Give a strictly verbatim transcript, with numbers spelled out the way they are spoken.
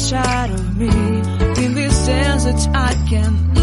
inside of me. In this desert I can